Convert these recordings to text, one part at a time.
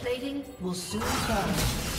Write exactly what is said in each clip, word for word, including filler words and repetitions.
plating will soon fall.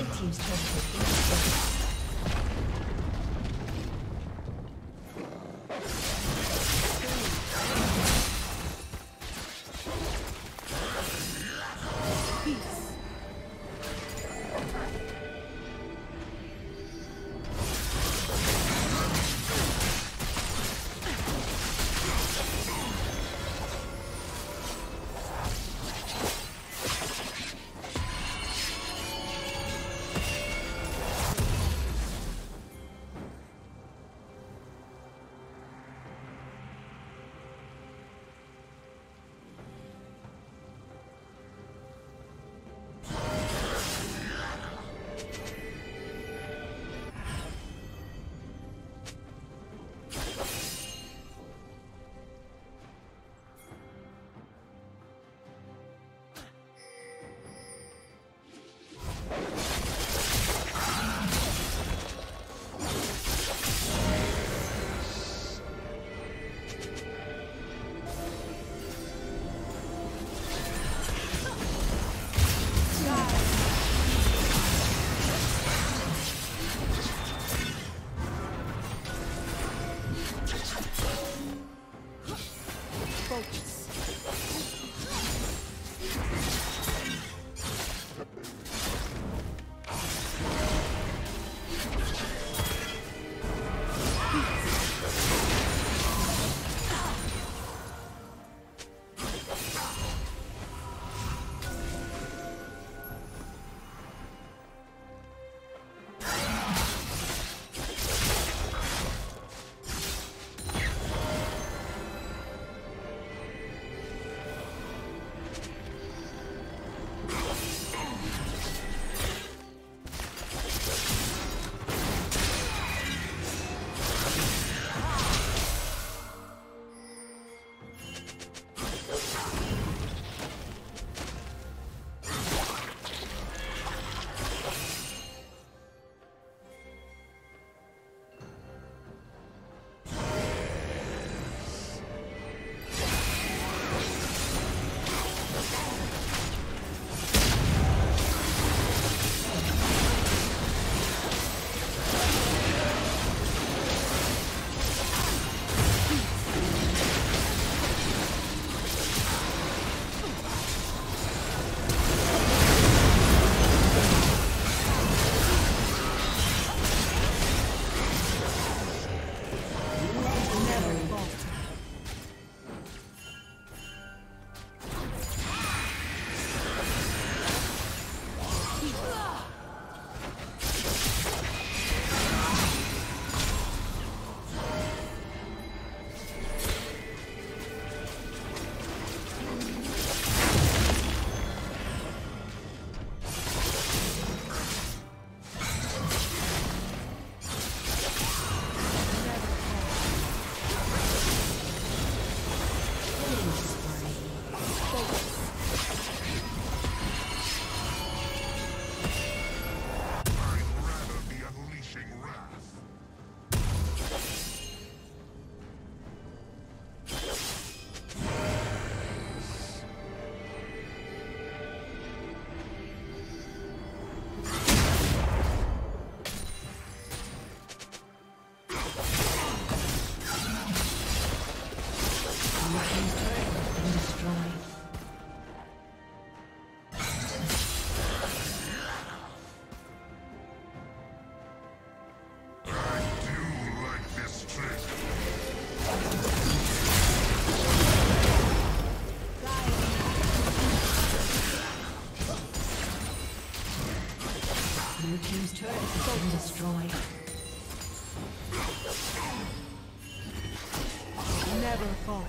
Red team's turret has been destroyed. Destroyed. Never fall.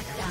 Shut down.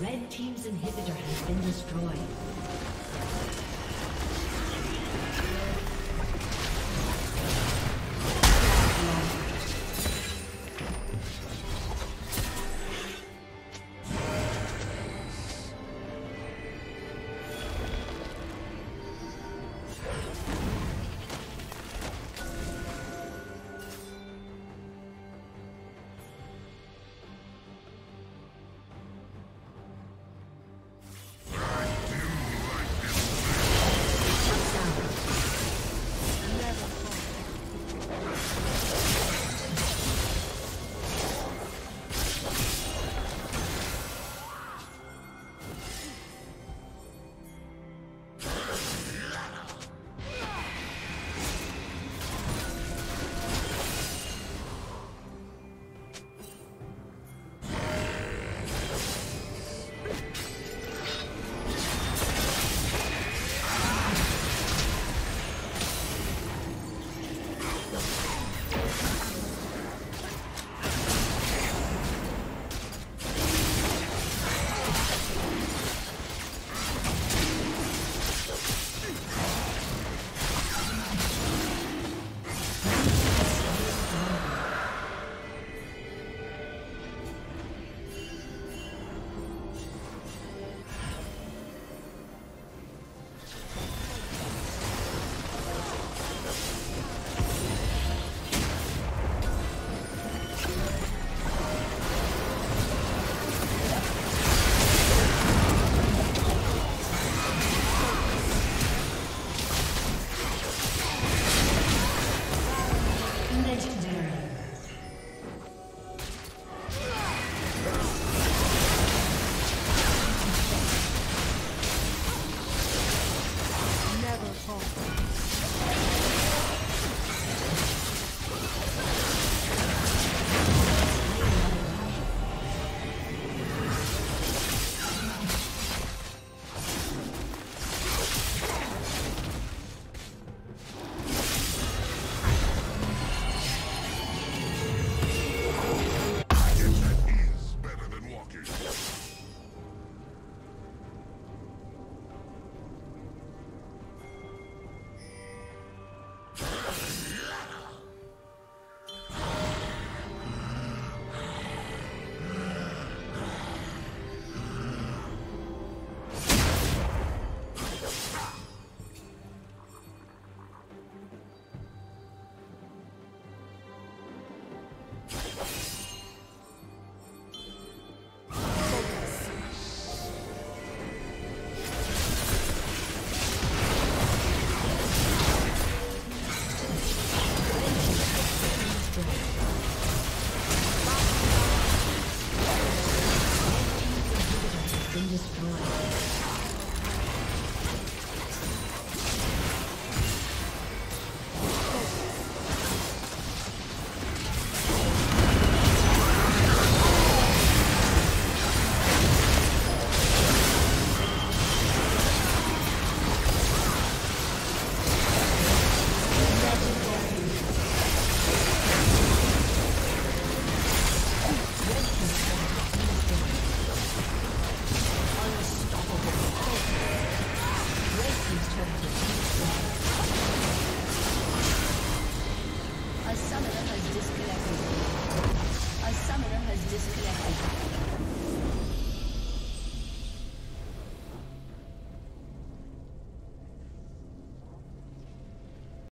Red team's inhibitor has been destroyed.